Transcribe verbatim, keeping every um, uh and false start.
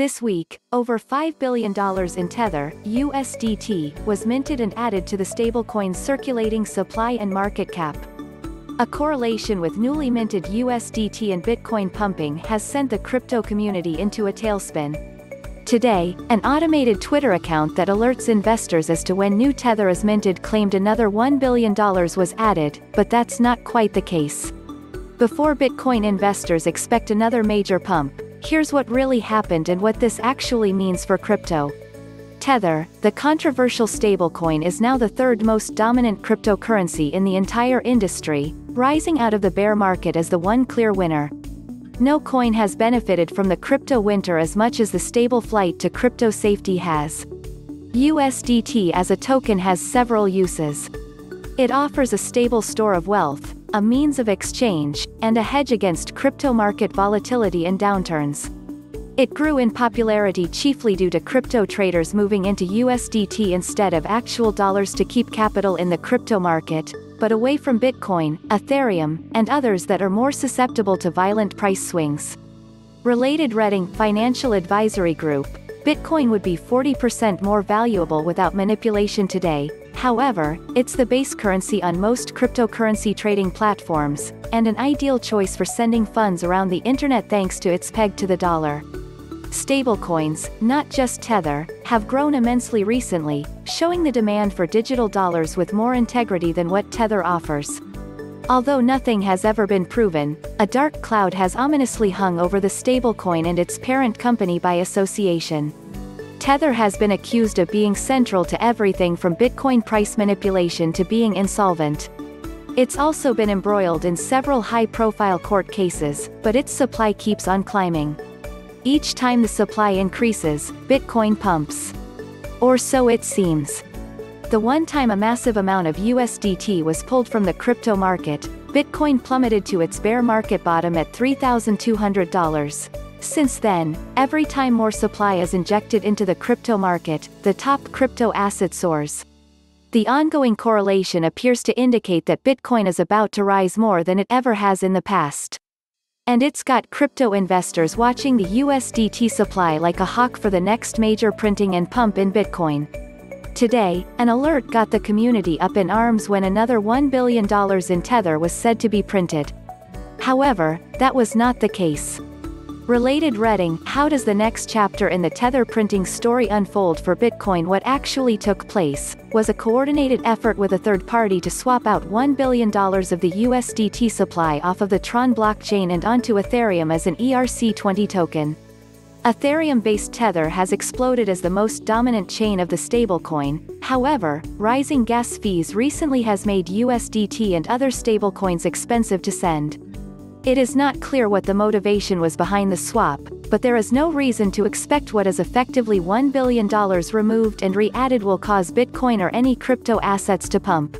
This week, over five billion dollars in Tether, U S D T, was minted and added to the stablecoin's circulating supply and market cap. A correlation with newly minted U S D T and Bitcoin pumping has sent the crypto community into a tailspin. Today, an automated Twitter account that alerts investors as to when new Tether is minted claimed another one billion dollars was added, but that's not quite the case. Before Bitcoin investors expect another major pump, here's what really happened and what this actually means for crypto. Tether, the controversial stablecoin, is now the third most dominant cryptocurrency in the entire industry, rising out of the bear market as the one clear winner. No coin has benefited from the crypto winter as much as the stable flight to crypto safety has. U S D T as a token has several uses. It offers a stable store of wealth, a means of exchange, and a hedge against crypto market volatility and downturns. It grew in popularity chiefly due to crypto traders moving into U S D T instead of actual dollars to keep capital in the crypto market, but away from Bitcoin, Ethereum, and others that are more susceptible to violent price swings. Related Reading Financial Advisory Group, Bitcoin would be forty percent more valuable without manipulation today. However, it's the base currency on most cryptocurrency trading platforms, and an ideal choice for sending funds around the internet thanks to its peg to the dollar. Stablecoins, not just Tether, have grown immensely recently, showing the demand for digital dollars with more integrity than what Tether offers. Although nothing has ever been proven, a dark cloud has ominously hung over the stablecoin and its parent company by association. Tether has been accused of being central to everything from Bitcoin price manipulation to being insolvent. It's also been embroiled in several high-profile court cases, but its supply keeps on climbing. Each time the supply increases, Bitcoin pumps. Or so it seems. The one time a massive amount of U S D T was pulled from the crypto market, Bitcoin plummeted to its bear market bottom at three thousand two hundred dollars. Since then, every time more supply is injected into the crypto market, the top crypto asset soars. The ongoing correlation appears to indicate that Bitcoin is about to rise more than it ever has in the past. And it's got crypto investors watching the U S D T supply like a hawk for the next major printing and pump in Bitcoin. Today, an alert got the community up in arms when another one billion dollars in Tether was said to be printed. However, that was not the case. Related Reading, how does the next chapter in the Tether printing story unfold for Bitcoin? What actually took place was a coordinated effort with a third party to swap out one billion dollars of the U S D T supply off of the Tron blockchain and onto Ethereum as an E R C twenty token. Ethereum-based Tether has exploded as the most dominant chain of the stablecoin. However, rising gas fees recently has made U S D T and other stablecoins expensive to send. It is not clear what the motivation was behind the swap, but there is no reason to expect what is effectively one billion dollars removed and re-added will cause Bitcoin or any crypto assets to pump.